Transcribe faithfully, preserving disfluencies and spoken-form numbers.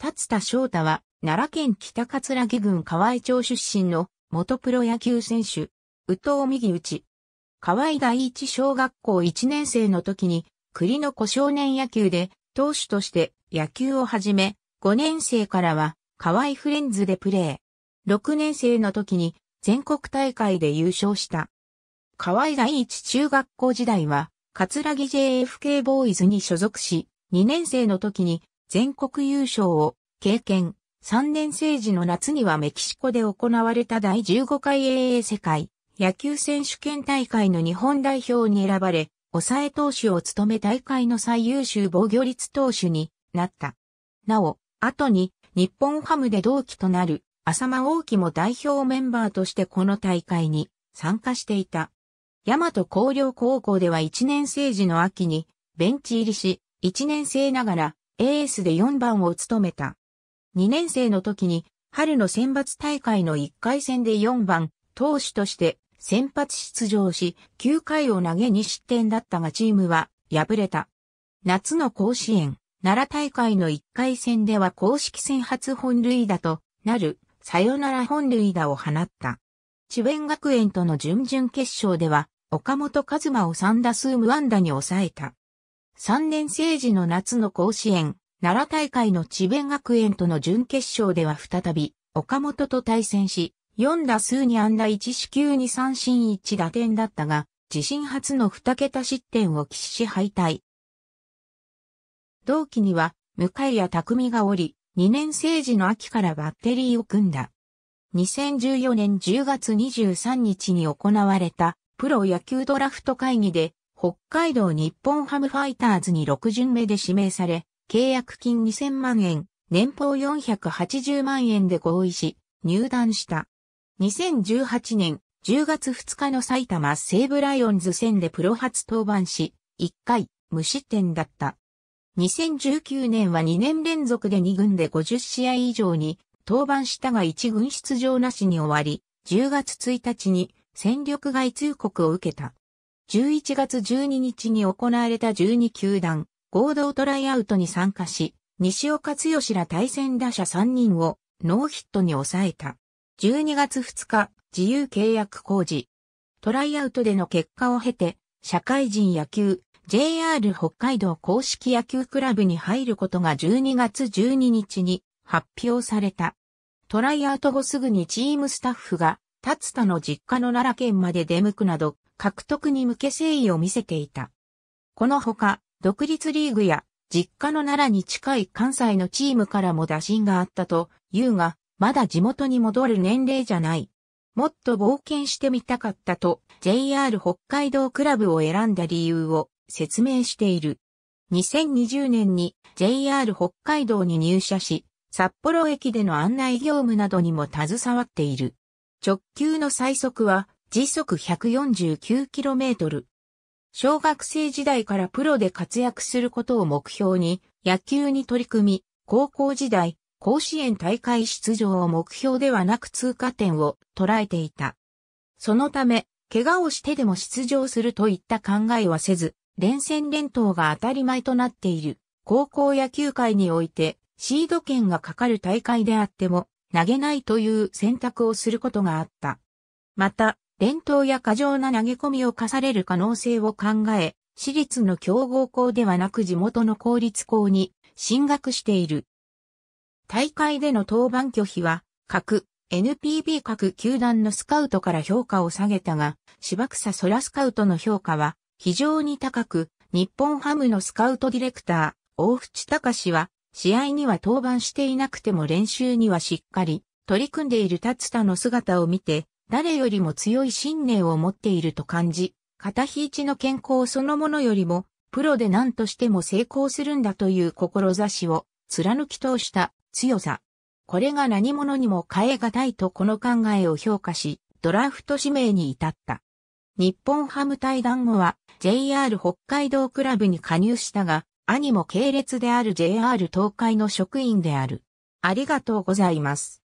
龍田翔太は、奈良県北葛城郡河合町出身の元プロ野球選手、右投右打ち。河合第一小学校いちねん生の時に、栗の子少年野球で、投手として野球を始め、ごねん生からは、河合フレンズでプレー。ろくねん生の時に、全国大会で優勝した。河合第一中学校時代は、葛城 ジェイエフケー ボーイズに所属し、にねん生の時に全国優勝を経験。さんねん生時の夏にはメキシコで行われた第じゅうごかい エーエー 世界野球選手権大会の日本代表に選ばれ、抑え投手を務め大会の最優秀防御率投手になった。なお、後に日本ハムで同期となる淺間大輝も代表メンバーとしてこの大会に参加していた。大和工業高校ではいちねん生時の秋にベンチ入りし、いちねん生ながらエースでよんばんを務めた。にねん生の時に春の選抜大会のいっかい戦でよんばん投手として先発出場し、きゅうかいを投げに失点だったがチームは敗れた。夏の甲子園、奈良大会のいっかい戦では公式戦初本塁打となるサヨナラ本塁打を放った。智弁学園との準々決勝では岡本和真をさん打数無安打に抑えた。さんねん生時の夏の甲子園、奈良大会の智弁学園との準決勝では再び、岡本と対戦し、よん打数に安打いち四球に三振いち打点だったが、自身初のに桁失点を喫し敗退。同期には、向谷拓がおり、にねん生時の秋からバッテリーを組んだ。にせんじゅうよねんじゅうがつにじゅうさんにちに行われた、プロ野球ドラフト会議で、北海道日本ハムファイターズにろく巡目で指名され、契約金にせんまんえん、年俸よんひゃくはちじゅうまんえんで合意し、入団した。にせんじゅうはちねんじゅうがつふつかの埼玉西武ライオンズ戦でプロ初登板し、いっかい無失点だった。にせんじゅうきゅうねんはにねん連続でに軍でごじゅう試合以上に登板したがいち軍出場なしに終わり、じゅうがつついたちに戦力外通告を受けた。じゅういちがつじゅうににちに行われたじゅうに球団合同トライアウトに参加し、西尾勝義ら対戦打者さんにんをノーヒットに抑えた。じゅうにがつふつか、自由契約公示。トライアウトでの結果を経て、社会人野球、ジェイアール 北海道公式野球クラブに入ることがじゅうにがつじゅうににちに発表された。トライアウト後すぐにチームスタッフが、龍田の実家の奈良県まで出向くなど、獲得に向け誠意を見せていた。このほか、独立リーグや実家の奈良に近い関西のチームからも打診があったというが、まだ地元に戻る年齢じゃない。もっと冒険してみたかったと ジェイアール 北海道クラブを選んだ理由を説明している。にせんにじゅうねんに ジェイアール 北海道に入社し、札幌駅での案内業務などにも携わっている。直球の最速は時速 ひゃくよんじゅうきゅうキロメートル。小学生時代からプロで活躍することを目標に野球に取り組み、高校時代、甲子園大会出場を目標ではなく通過点を捉えていた。そのため、怪我をしてでも出場するといった考えはせず、連戦連投が当たり前となっている高校野球界において、シード権がかかる大会であっても、投げないという選択をすることがあった。また、連投や過剰な投げ込みを課される可能性を考え、私立の強豪校ではなく地元の公立校に進学している。大会での登板拒否は、各 エヌピービー 各球団のスカウトから評価を下げたが、芝草空スカウトの評価は非常に高く、日本ハムのスカウトディレクター、大淵隆は、試合には登板していなくても練習にはしっかり取り組んでいる龍田の姿を見て、誰よりも強い信念を持っていると感じ、肩ひいちの健康そのものよりも、プロで何としても成功するんだという志を貫き通した強さ。これが何者にも代えがたいとこの考えを評価し、ドラフト指名に至った。日本ハム退団後は ジェイアール 北海道クラブに加入したが、兄も系列である ジェイアール 東海の職員である。ありがとうございます。